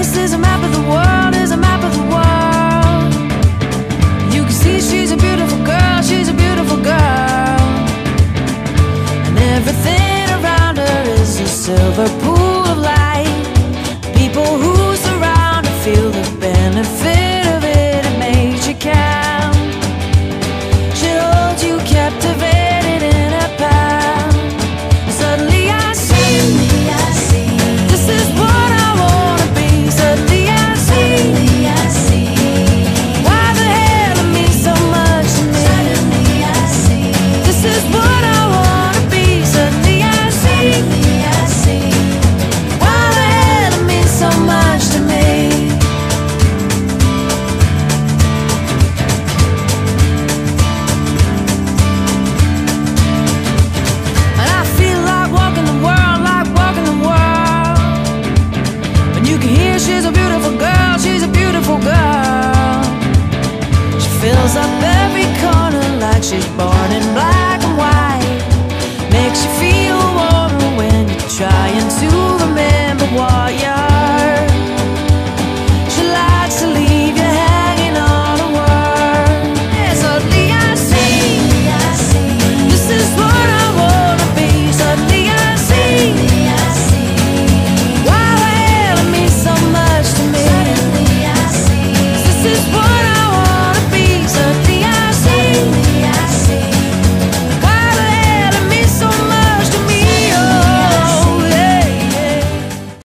This is a